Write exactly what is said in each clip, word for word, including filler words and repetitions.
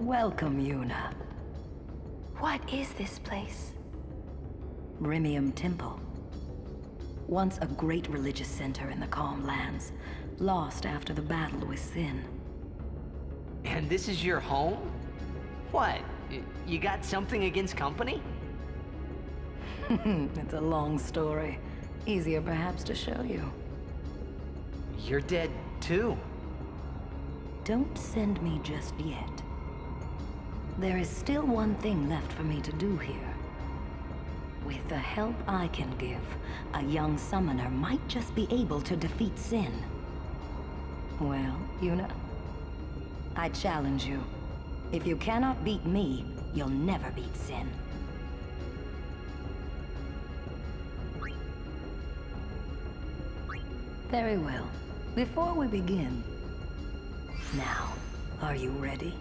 Welcome, Yuna. What is this place? Remiem Temple. Once a great religious center in the Calm Lands, lost after the battle with Sin. And this is your home? What? You got something against company? It's a long story. Easier, perhaps, to show you. You're dead, too. Don't send me just yet. There is still one thing left for me to do here. With the help I can give, a young summoner might just be able to defeat Sin. Well, Yuna, I challenge you. If you cannot beat me, you'll never beat Sin. Very well. Before we begin... Now, are you ready?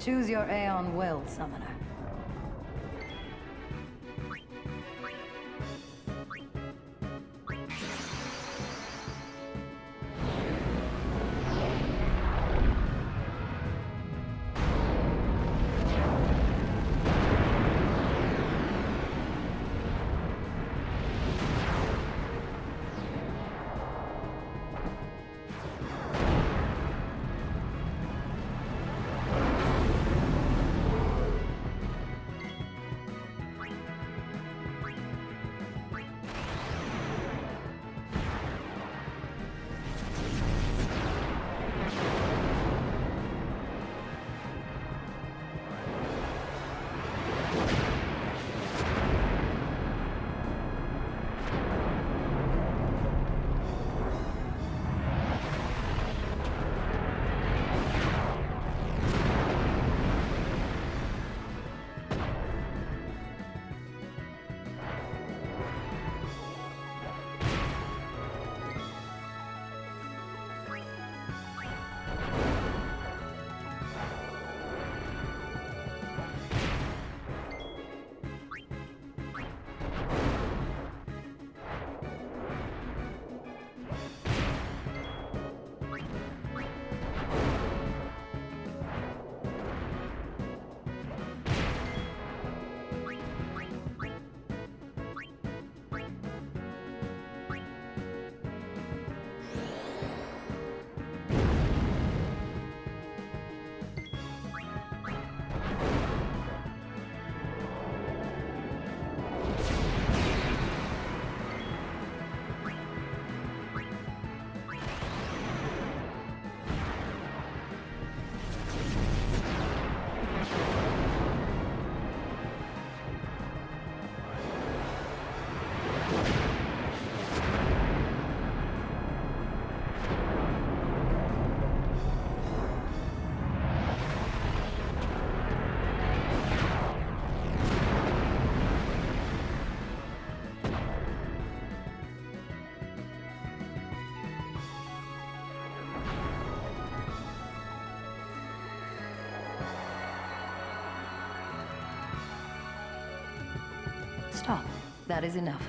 Choose your Aeon well, Summoner. Stop. That is enough.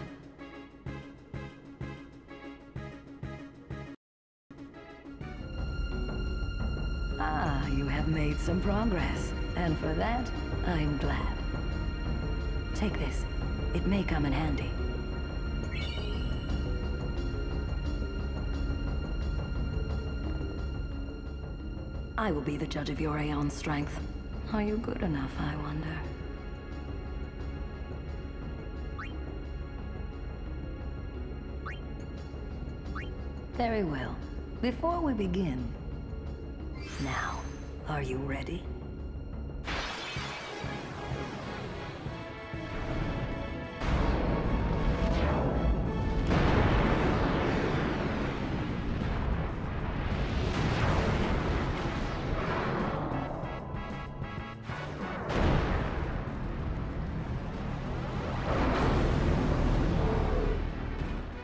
Ah, you have made some progress, and for that, I'm glad. Take this. It may come in handy. I will be the judge of your Aeon's strength. Are you good enough, I wonder? Very well. Before we begin... Now, are you ready?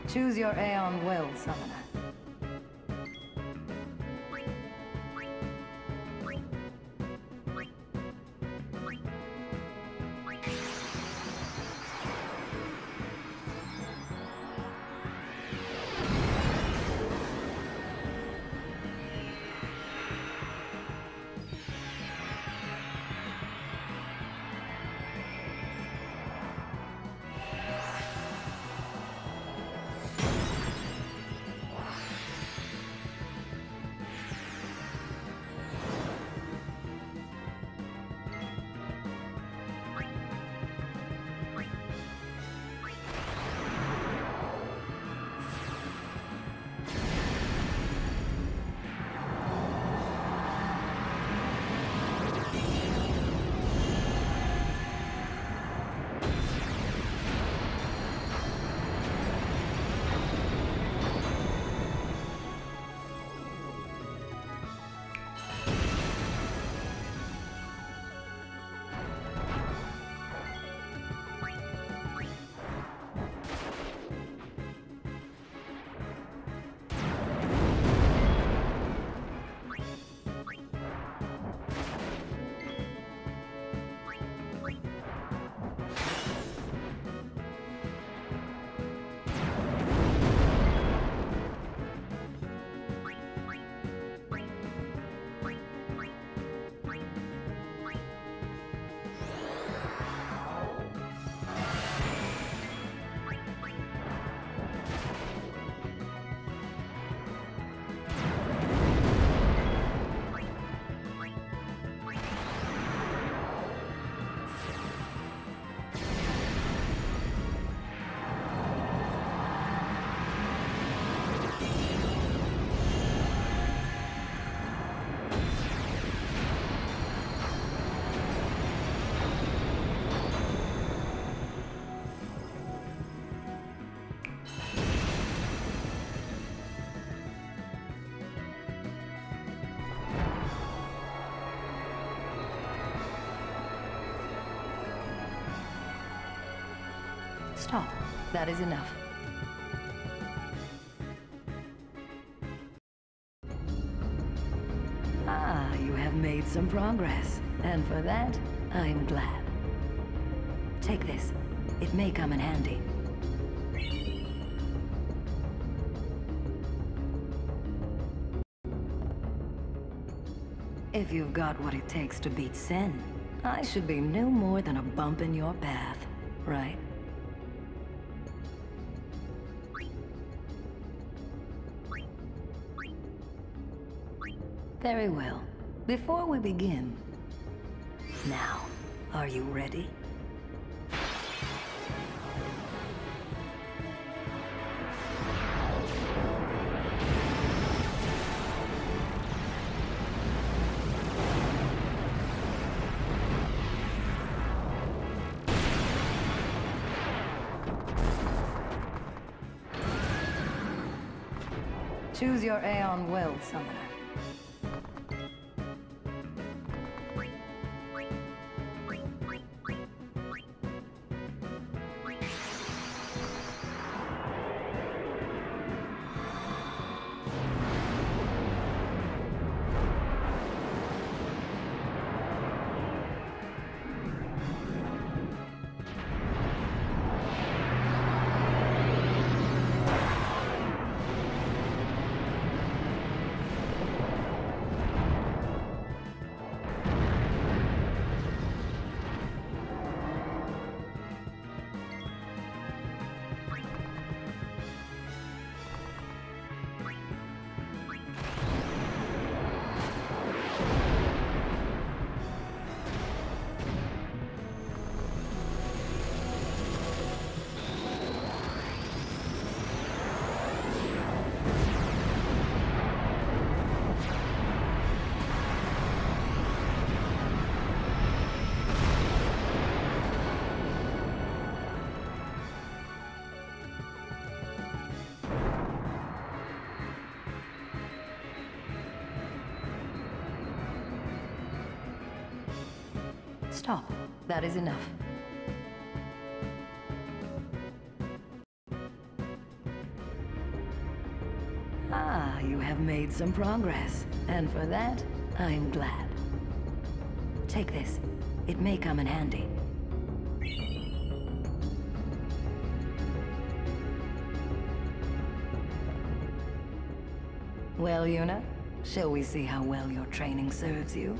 Choose your Aeon well, Summoner. stop. That is enough. Ah, you have made some progress, and for that, I am glad. Take this. It may come in handy. If you've got what it takes to beat Sin, I should be no more than a bump in your path, right? Very well. Before we begin... Now, are you ready? Choose your Aeon well, Summoner. Stop. That is enough. Ah, you have made some progress, and for that, I am glad. Take this. It may come in handy. Well, Yuna, shall we see how well your training serves you?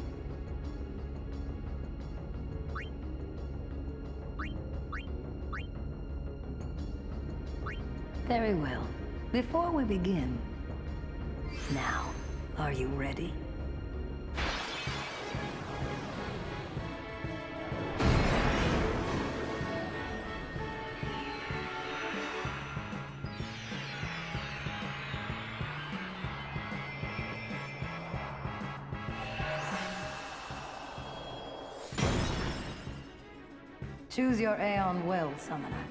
Very well. Before we begin... Now, are you ready? Choose your Aeon well, Summoner.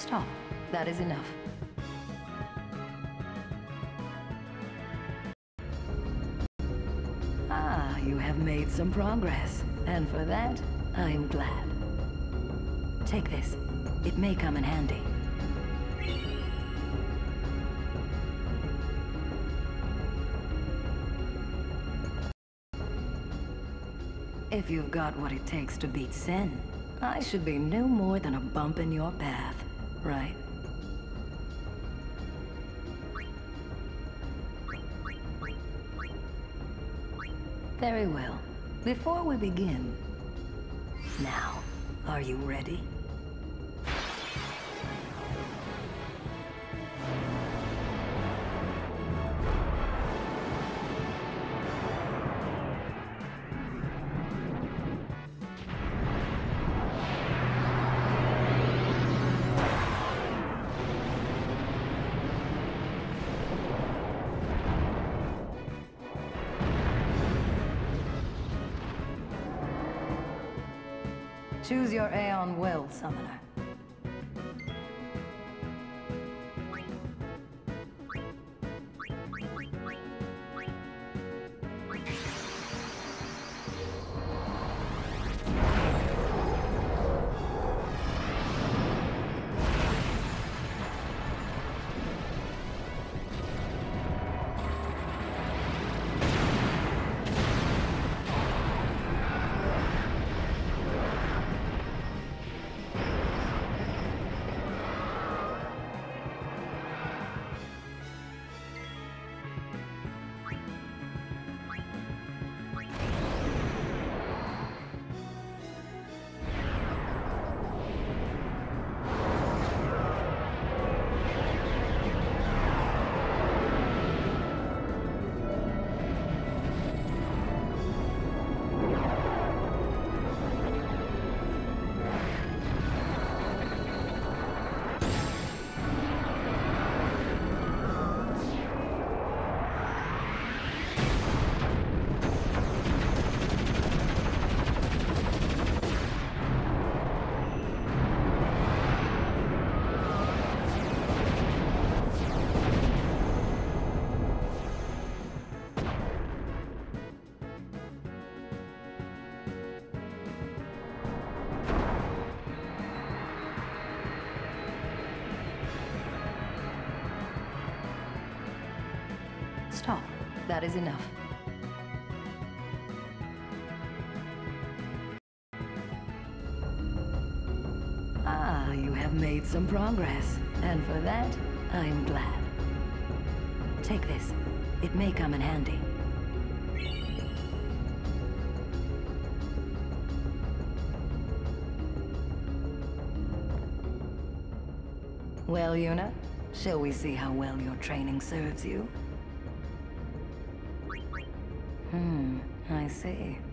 Stop. That is enough. Ah, you have made some progress. And for that, I am glad. Take this. It may come in handy. If you've got what it takes to beat Sin, I should be no more than a bump in your path, right? Very well. Before we begin... Now, are you ready? Choose your Aeon well, Summoner. Stop. That is enough. Ah, you have made some progress, and for that, I am glad. Take this. It may come in handy. Well, Yuna, shall we see how well your training serves you? Hmm, I see.